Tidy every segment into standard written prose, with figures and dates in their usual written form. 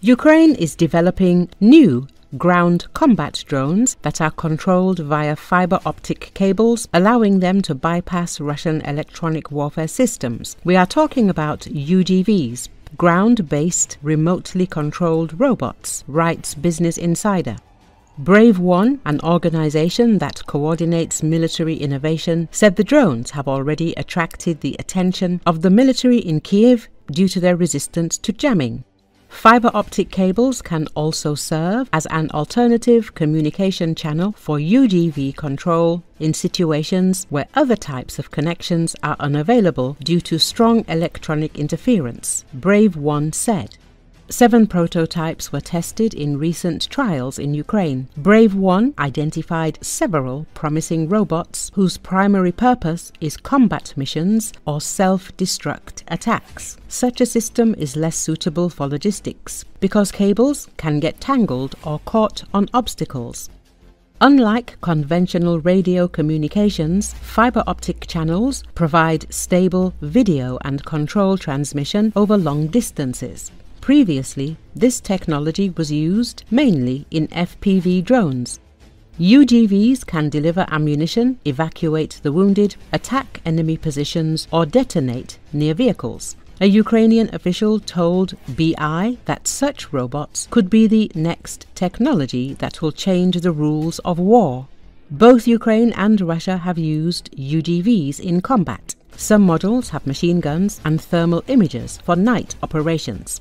Ukraine is developing new ground combat drones that are controlled via fiber optic cables, allowing them to bypass Russian electronic warfare systems. We are talking about UGVs, ground-based, remotely controlled robots, writes Business Insider. Brave1, an organization that coordinates military innovation, said the drones have already attracted the attention of the military in Kyiv due to their resistance to jamming. Fiber optic cables can also serve as an alternative communication channel for UGV control in situations where other types of connections are unavailable due to strong electronic interference, Brave1 said. 7 prototypes were tested in recent trials in Ukraine. Brave1 identified several promising robots whose primary purpose is combat missions or self-destruct attacks. Such a system is less suitable for logistics because cables can get tangled or caught on obstacles. Unlike conventional radio communications, fiber optic channels provide stable video and control transmission over long distances. Previously, this technology was used mainly in FPV drones. UGVs can deliver ammunition, evacuate the wounded, attack enemy positions, or detonate near vehicles. A Ukrainian official told BI that such robots could be the next technology that will change the rules of war. Both Ukraine and Russia have used UGVs in combat. Some models have machine guns and thermal imagers for night operations.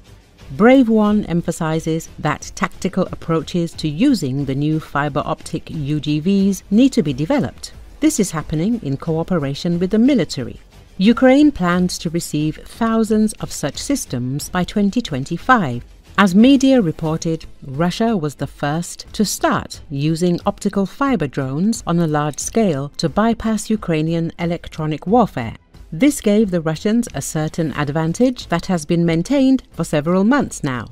Brave1 emphasizes that tactical approaches to using the new fiber optic UGVs need to be developed. This is happening in cooperation with the military. Ukraine plans to receive thousands of such systems by 2025. As media reported, Russia was the first to start using optical fiber drones on a large scale to bypass Ukrainian electronic warfare. This gave the Russians a certain advantage that has been maintained for several months now.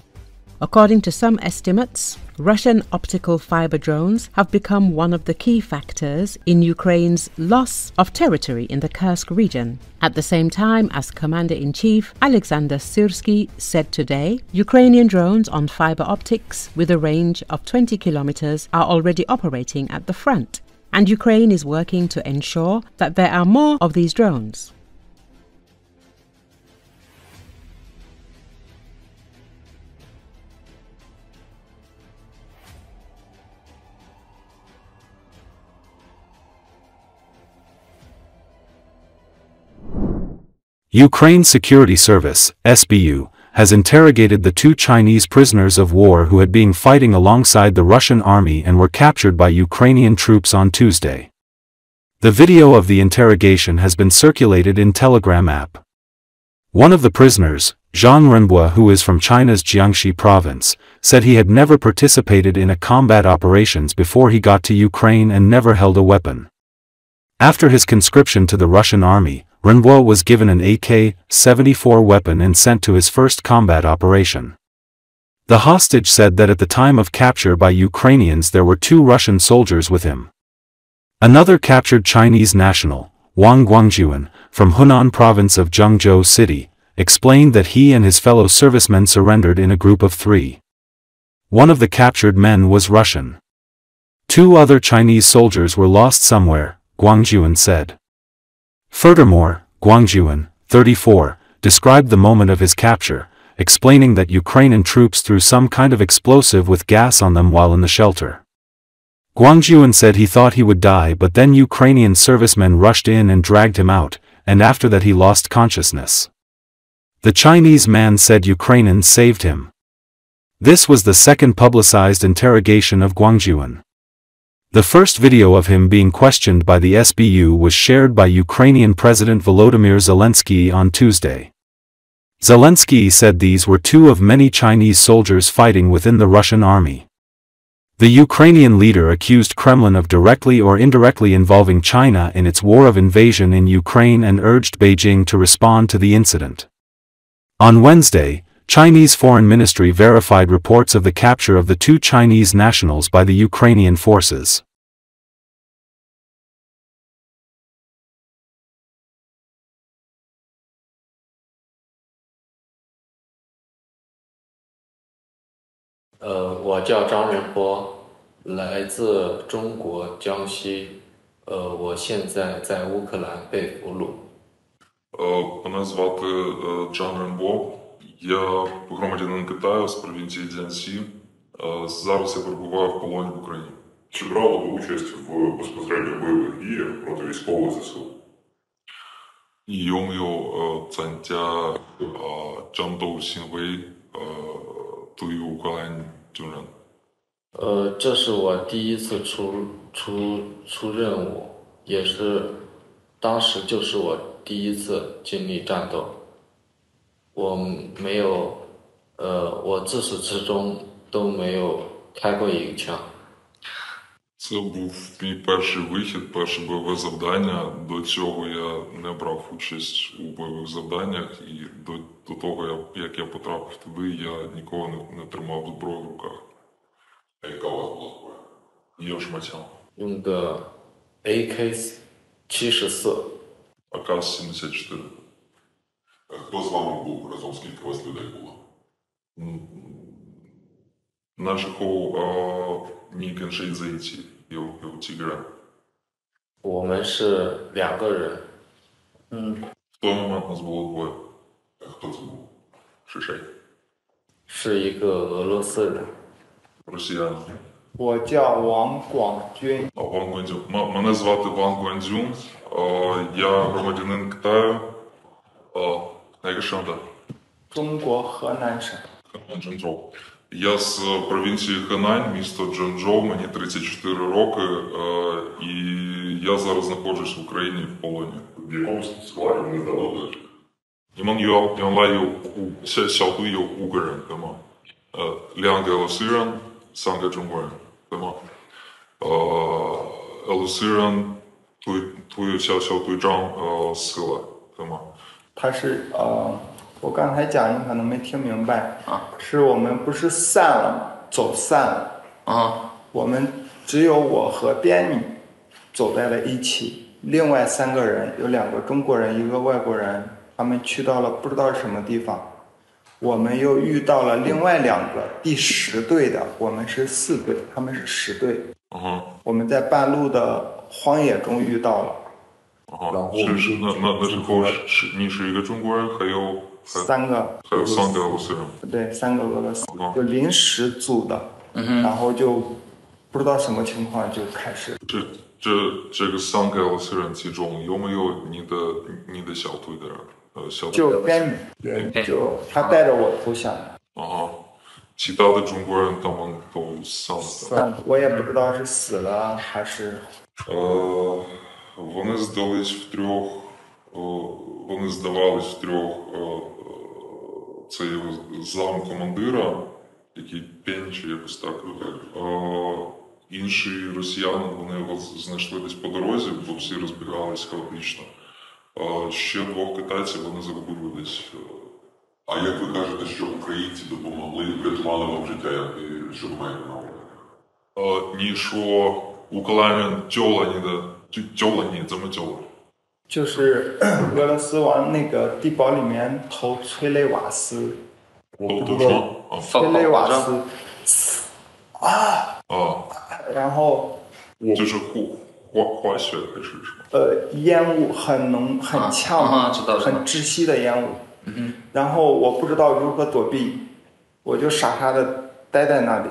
According to some estimates, Russian optical fiber drones have become one of the key factors in Ukraine's loss of territory in the Kursk region. At the same time, as Commander-in-Chief Alexander Syrsky said today, Ukrainian drones on fiber optics with a range of 20 kilometers are already operating at the front, and Ukraine is working to ensure that there are more of these drones. Ukraine Security Service, SBU, has interrogated the 2 Chinese prisoners of war who had been fighting alongside the Russian army and were captured by Ukrainian troops on Tuesday. The video of the interrogation has been circulated in Telegram app. One of the prisoners, Zhang Renhua, who is from China's Jiangxi province, said he had never participated in a combat operations before he got to Ukraine and never held a weapon. After his conscription to the Russian army, Renhua was given an AK-74 weapon and sent to his first combat operation. The hostage said that at the time of capture by Ukrainians there were 2 Russian soldiers with him. Another captured Chinese national, Wang Guangjuan, from Hunan province of Zhengzhou city, explained that he and his fellow servicemen surrendered in a group of 3. One of the captured men was Russian. 2 other Chinese soldiers were lost somewhere, Guangjuan said. Furthermore, Guangjuan, 34, described the moment of his capture, explaining that Ukrainian troops threw some kind of explosive with gas on them while in the shelter. Guangjuan said he thought he would die, but then Ukrainian servicemen rushed in and dragged him out, and after that he lost consciousness. The Chinese man said Ukrainians saved him. This was the second publicized interrogation of Guangjuan. The first video of him being questioned by the SBU was shared by Ukrainian President Volodymyr Zelensky on Tuesday. Zelensky said these were 2 of many Chinese soldiers fighting within the Russian army. The Ukrainian leader accused Kremlin of directly or indirectly involving China in its war of invasion in Ukraine and urged Beijing to respond to the incident. On Wednesday, Chinese Foreign Ministry verified reports of the capture of the 2 Chinese nationals by the Ukrainian forces. 我叫张仁波，来自中国江西。我现在在乌克兰被俘虏。Мене звати Zhang Renhua. Я громадянин Китаю з провінції Jiangxi. Зараз я перебуваю в полоні в Україні. Чи брали ви участь в безпосередньо бойових діях проти військових ЗСУ? Йомйо цантя Чандоу Сінвей тую Україні тюрян. 这是我第一次出任务，也是当时就是我第一次经历战斗。我没有，我自始至终都没有开过一个枪。Це був мій перший вихід, перше бойове завдання. До цього я не брав участь у бойових завданнях, і до того, як я потрапив туди, я ніколи не тримав зброю в руках. Яка у вас була зброя? Я ж маціал. Він до AK-74. АК-74. Хто з вами був разом? Скільки вас людей було? Наших ні кінші зайці. Його тігра. Ми ж 2 人. В той момент нас було 2. Хто це був? Шишей. 是一个俄罗斯人. Росіяни. 我叫 Wang Guangjuan. Мене звати Wang Guangjuan. Я громадянин Китаю. Найкашенда. 中国河南省. Зhenзhou. Я з провінції Хунань, місто Зhenзhou, мені 34 роки, і я зараз знаходжусь в Україні в полоні. В якому складі вони здобули? Іман Юап, Янлай Юку, Сяоду Юку Герен, Тема. Лянга Елосиран, Санга Джунгуен, Тема. Елосиран, Тую Сяоду Джан Сила, Тема. 他是我刚才讲你可能没听明白啊，是我们不是散了吗？走散了啊，我们只有我和边女走在了一起，另外3个人有2个中国人，1个外国人，他们去到了不知道什么地方，我们又遇到了另外2个第10队的，我们是4队，他们是10队，嗯，我们在半路的荒野中遇到了。 Ага, на житло ніж 一个中国人，还有三个俄罗斯人，对，3个俄罗斯，就临时组的，然后就不知道什么情况就开始。这个3个俄罗斯人其中有没有你的小队的人？小队就边女，就他带着我投降的。啊，其他的中国人他们都散了，我也不知道是死了还是。Вони здавались в 3, це зам командира, який пенче якось так. Інші росіяни, вони його знайшли десь по дорозі, бо всі розбігалися хаотично. Ще 2 китайців вони загубили десь. А як ви кажете, що українці допомогли, врятували вам життя, що ви маєте на увазі? Ні, що Україна тьола ніде. 救了你怎么救了？就是俄罗斯往那个地堡里面投催泪瓦斯。我不知道。催泪瓦斯。啊。啊。然后。就是化学还是什么？烟雾很浓，很呛嘛，很窒息的烟雾。嗯。然后我不知道如何躲避，我就傻傻的待在那里。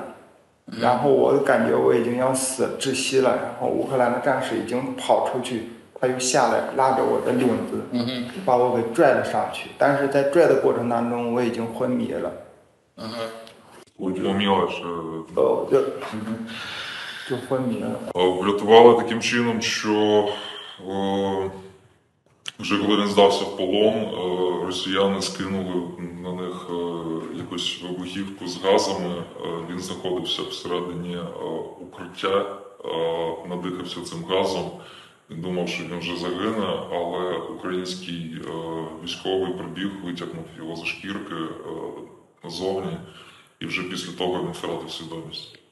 然后我感觉我已经要死，窒息了。然后乌克兰的战士已经跑出去，他又下来拉着我的领子，把我给拽了上去。但是在拽的过程当中，我已经昏迷了。嗯哼，就昏迷了。Врятували таким чином, що вже коли він здався в полон, росіяни скинули на них якусь вибухівку з газами. Він знаходився всередині укриття, надихався цим газом. Він думав, що він вже загине, але український військовий прибіг, витягнув його за шкірки назовні, і вже після того він втратив свідомість.